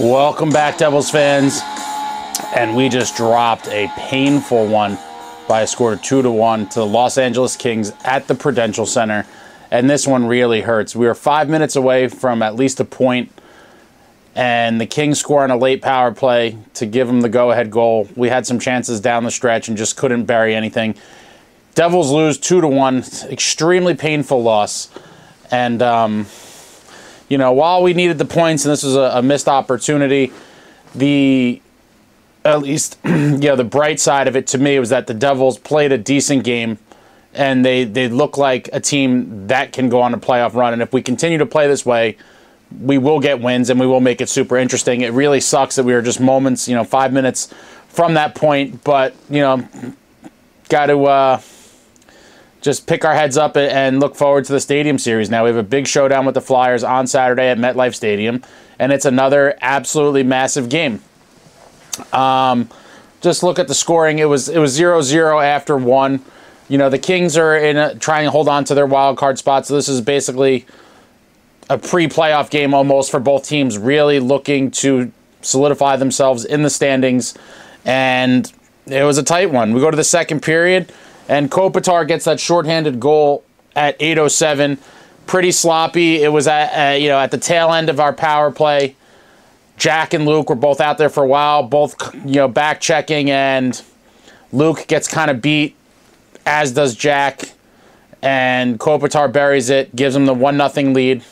Welcome back, Devils fans. And we just dropped a painful one by a score of 2-1 to the Los Angeles Kings at the Prudential Center. And this one really hurts. We were 5 minutes away from at least a point, and the Kings score on a late power play to give them the go-ahead goal. We had some chances down the stretch and just couldn't bury anything. Devils lose 2-1. Extremely painful loss. And, you know, while we needed the points and this was a missed opportunity, the bright side of it to me was that the Devils played a decent game and they look like a team that can go on a playoff run. And if we continue to play this way, we will get wins and we will make it super interesting. It really sucks that we are just moments, 5 minutes from that point. But, got to just pick our heads up and look forward to the Stadium Series now. We have a big showdown with the Flyers on Saturday at MetLife Stadium, and it's another absolutely massive game. Just look at the scoring. It was 0-0 after one. The Kings are trying to hold on to their wild card spot, so this is basically a pre-playoff game almost for both teams, really looking to solidify themselves in the standings, and it was a tight one. We go to the second period, and Kopitar gets that shorthanded goal at 8:07. Pretty sloppy. It was at the tail end of our power play. Jack and Luke were both out there for a while, both back checking, and Luke gets kind of beat, as does Jack, and Kopitar buries it, gives him the 1-0 lead,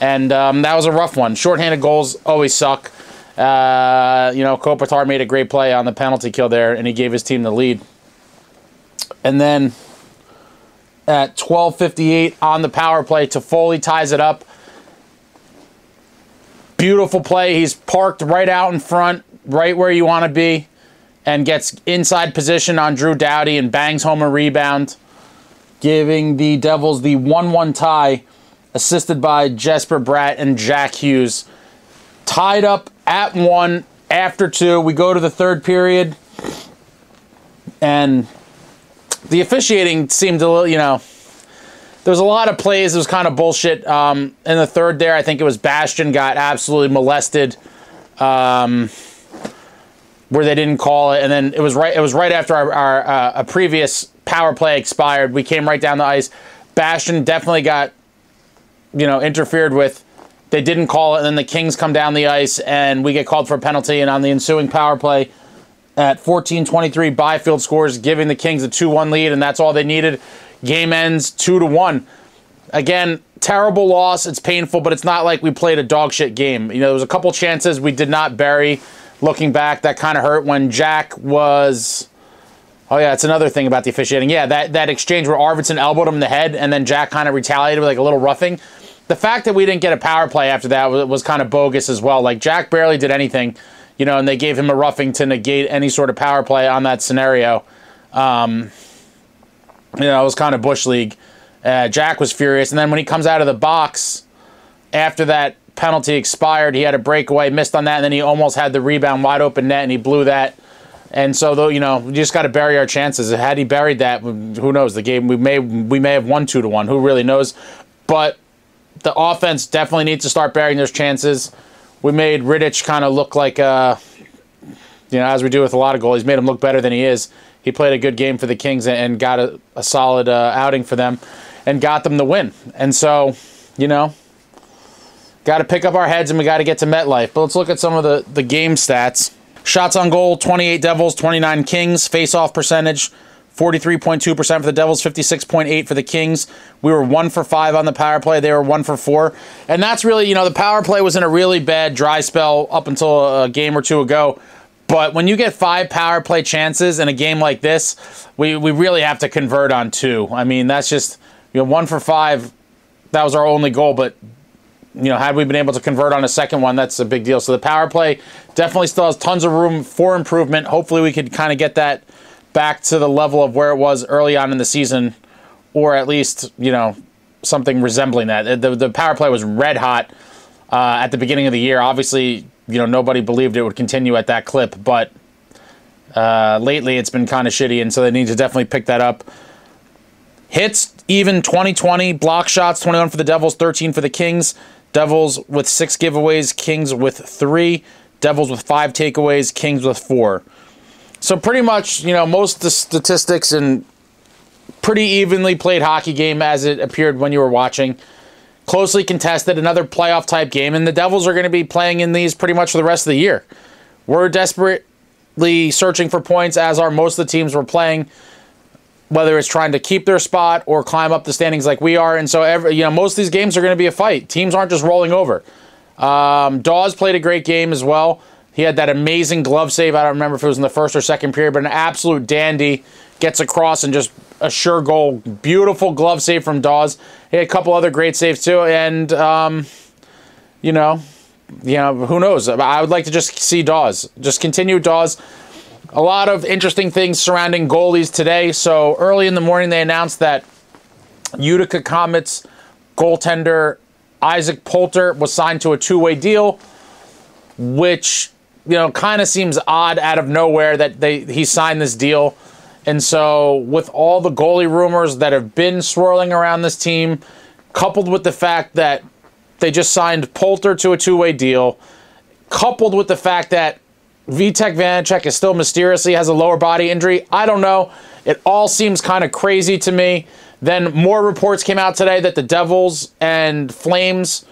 and that was a rough one. Shorthanded goals always suck. Kopitar made a great play on the penalty kill there, and he gave his team the lead. And then at 12:58 on the power play, Toffoli ties it up. Beautiful play. He's parked right out in front, right where you want to be, and gets inside position on Drew Doughty and bangs home a rebound, giving the Devils the 1-1 tie, assisted by Jesper Bratt and Jack Hughes. Tied up at 1 after 2. We go to the third period, and the officiating seemed a little, there was a lot of plays. It was kind of bullshit. In the third there, I think it was Bastian got absolutely molested where they didn't call it. And then it was right after our previous power play expired. We came right down the ice. Bastian definitely got, interfered with. They didn't call it. And then the Kings come down the ice, and we get called for a penalty. And on the ensuing power play, at 14:23, Byfield scores, giving the Kings a 2-1 lead, and that's all they needed. Game ends 2-1. Again, terrible loss. It's painful, but it's not like we played a dog shit game. There was a couple chances we did not bury. Looking back, that kind of hurt when Jack was... Oh, yeah, it's another thing about the officiating. Yeah, that exchange where Arvidsson elbowed him in the head, and then Jack kind of retaliated with, a little roughing. The fact that we didn't get a power play after that was kind of bogus as well. Jack barely did anything. And they gave him a roughing to negate any sort of power play on that scenario. It was kind of bush league. Jack was furious. And then when he comes out of the box, after that penalty expired, he had a breakaway, missed on that, and then he almost had the rebound wide open net, and he blew that. And so, we just got to bury our chances. Had he buried that, who knows? The game, we may have won 2-1. Who really knows? But the offense definitely needs to start burying those chances. We made Rittich kind of look like, as we do with a lot of goalies, made him look better than he is. He played a good game for the Kings and got a solid outing for them and got them the win. And so, got to pick up our heads and we got to get to MetLife. But let's look at some of the game stats. Shots on goal, 28 Devils, 29 Kings. Face-off percentage, 43.2% for the Devils, 56.8% for the Kings. We were 1 for 5 on the power play. They were 1 for 4. And that's really, the power play was in a really bad dry spell up until a game or two ago. But when you get 5 power play chances in a game like this, we really have to convert on 2. I mean, that's just, 1 for 5, that was our only goal. But, had we been able to convert on a second one, that's a big deal. So the power play definitely still has tons of room for improvement. Hopefully we could kind of get that back to the level of where it was early on in the season, or at least, something resembling that. The power play was red hot at the beginning of the year. Obviously, nobody believed it would continue at that clip, but lately it's been kind of shitty, and so they need to definitely pick that up. Hits, even 20-20, block shots, 21 for the Devils, 13 for the Kings. Devils with 6 giveaways, Kings with 3, Devils with 5 takeaways, Kings with 4. So pretty much, you know, most of the statistics and pretty evenly played hockey game as it appeared when you were watching. Closely contested, another playoff type game, and the Devils are going to be playing in these pretty much for the rest of the year. We're desperately searching for points, as are most of the teams we're playing, whether it's trying to keep their spot or climb up the standings like we are. And so, most of these games are going to be a fight. Teams aren't just rolling over. Daws played a great game as well. He had that amazing glove save. I don't remember if it was in the first or second period, but an absolute dandy. Gets across and just a sure goal. Beautiful glove save from Daws. He had a couple other great saves too. And, who knows? I would like to just see Daws. Just continue Daws. A lot of interesting things surrounding goalies today. So early in the morning, they announced that Utica Comets goaltender Isaac Poulter was signed to a 2-way deal, which, kind of seems odd out of nowhere that he signed this deal. And so with all the goalie rumors that have been swirling around this team, coupled with the fact that they just signed Poulter to a 2-way deal, coupled with the fact that Vitek Vanacek is still mysteriously has a lower body injury. I don't know. It all seems kind of crazy to me. Then more reports came out today that the Devils and Flames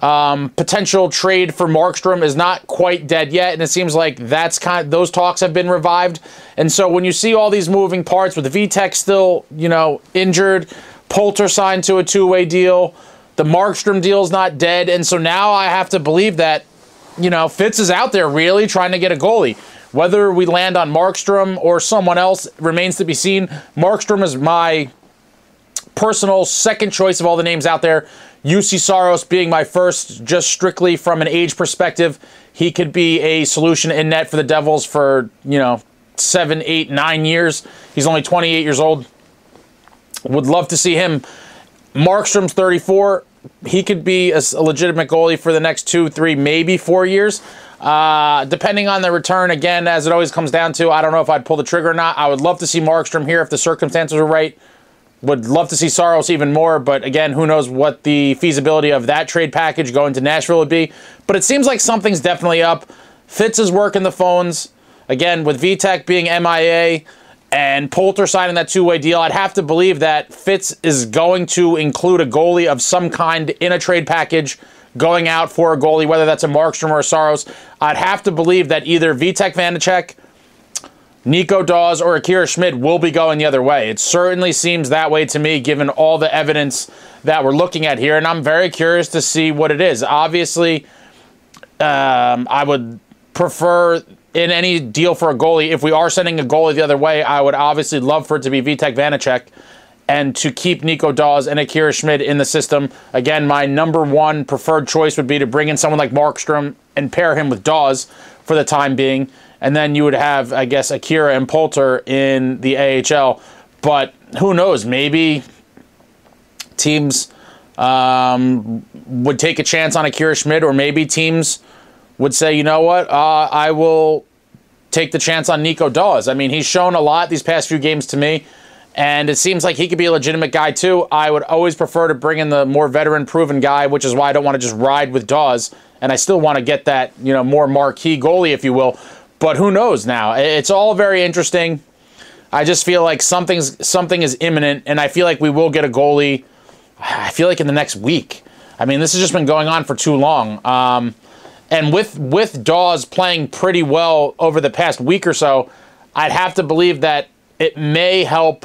potential trade for Markstrom is not quite dead yet, and it seems like that's those talks have been revived. And so when you see all these moving parts with Vitek still, injured, Poulter signed to a 2-way deal, the Markstrom deal's not dead, and so now I have to believe that Fitz is out there really trying to get a goalie. Whether we land on Markstrom or someone else remains to be seen. Markstrom is my personal second choice of all the names out there. Juuse Saros being my first, just strictly from an age perspective. He could be a solution in net for the Devils for, 7, 8, 9 years. He's only 28 years old. Would love to see him. Markstrom's 34. He could be a legitimate goalie for the next 2, 3, maybe 4 years. Depending on the return, again, as it always comes down to, I don't know if I'd pull the trigger or not. I would love to see Markstrom here if the circumstances are right. Would love to see Saros even more, but again, who knows what the feasibility of that trade package going to Nashville would be. But it seems like something's definitely up. Fitz is working the phones. Again, with Vitek being MIA and Poulter signing that 2-way deal, I'd have to believe that Fitz is going to include a goalie of some kind in a trade package going out for a goalie, whether that's a Markstrom or a Saros. I'd have to believe that either Vitek Vanacek, Nico Daws, or Akira Schmid will be going the other way. It certainly seems that way to me, given all the evidence that we're looking at here, and I'm very curious to see what it is. Obviously, I would prefer, in any deal for a goalie, if we are sending a goalie the other way, I would obviously love for it to be Vitek Vanacek and to keep Nico Daws and Akira Schmid in the system. Again, my number one preferred choice would be to bring in someone like Markstrom and pair him with Daws for the time being. And then you would have, I guess, Akira and Poulter in the AHL. But who knows? Maybe teams would take a chance on Akira Schmid, or maybe teams would say, you know what, I will take the chance on Nico Daws. I mean, he's shown a lot these past few games to me, and it seems like he could be a legitimate guy too. I would always prefer to bring in the more veteran-proven guy, which is why I don't want to just ride with Daws, and I still want to get that, more marquee goalie, if you will. But who knows now? It's all very interesting. I just feel like something is imminent, and I feel like we will get a goalie, I feel like in the next week. I mean, this has just been going on for too long. And with Daws playing pretty well over the past week or so, I'd have to believe that it may help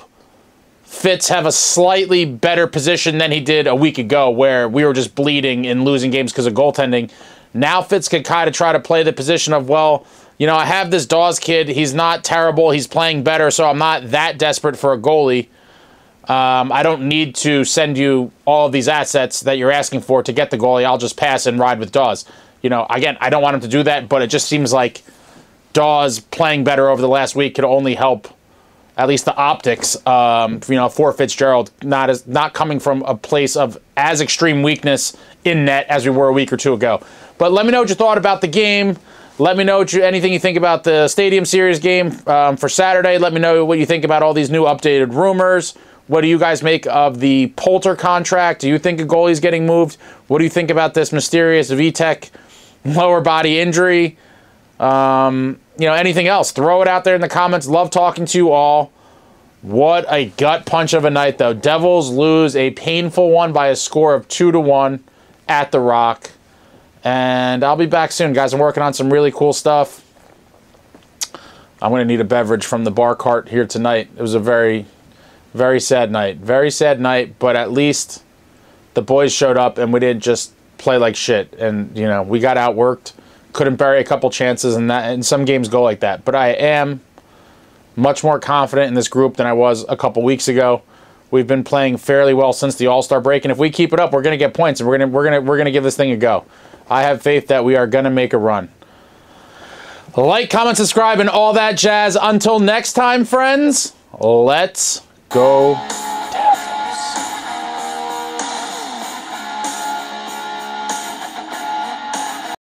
Fitz have a slightly better position than he did a week ago, where we were just bleeding and losing games because of goaltending. Now Fitz can kind of try to play the position of, well, I have this Daws kid. He's not terrible. He's playing better, so I'm not that desperate for a goalie. I don't need to send you all of these assets that you're asking for to get the goalie. I'll just pass and ride with Daws. Again, I don't want him to do that, but it just seems like Daws playing better over the last week could only help, at least the optics, for Fitzgerald, not coming from a place of as extreme weakness in net as we were a week or two ago. But let me know what you thought about the game. Let me know anything you think about the Stadium Series game for Saturday. Let me know what you think about all these new updated rumors. What do you guys make of the Poulter contract? Do you think a goalie's getting moved? What do you think about this mysterious Vitek lower body injury? You know, anything else? Throw it out there in the comments. Love talking to you all. What a gut punch of a night, though. Devils lose a painful one by a score of 2-1 at the Rock. And I'll be back soon, guys. I'm working on some really cool stuff. I'm going to need a beverage from the bar cart here tonight. It was a very sad night. Very sad night, but at least the boys showed up and we didn't just play like shit. And, you know, we got outworked. Couldn't bury a couple chances, and some games go like that. But I am much more confident in this group than I was a couple weeks ago. We've been playing fairly well since the All-Star break, and if we keep it up, we're going to get points, and we're going to give this thing a go. I have faith that we are going to make a run. Like, comment, subscribe, and all that jazz. Until next time, friends, let's go.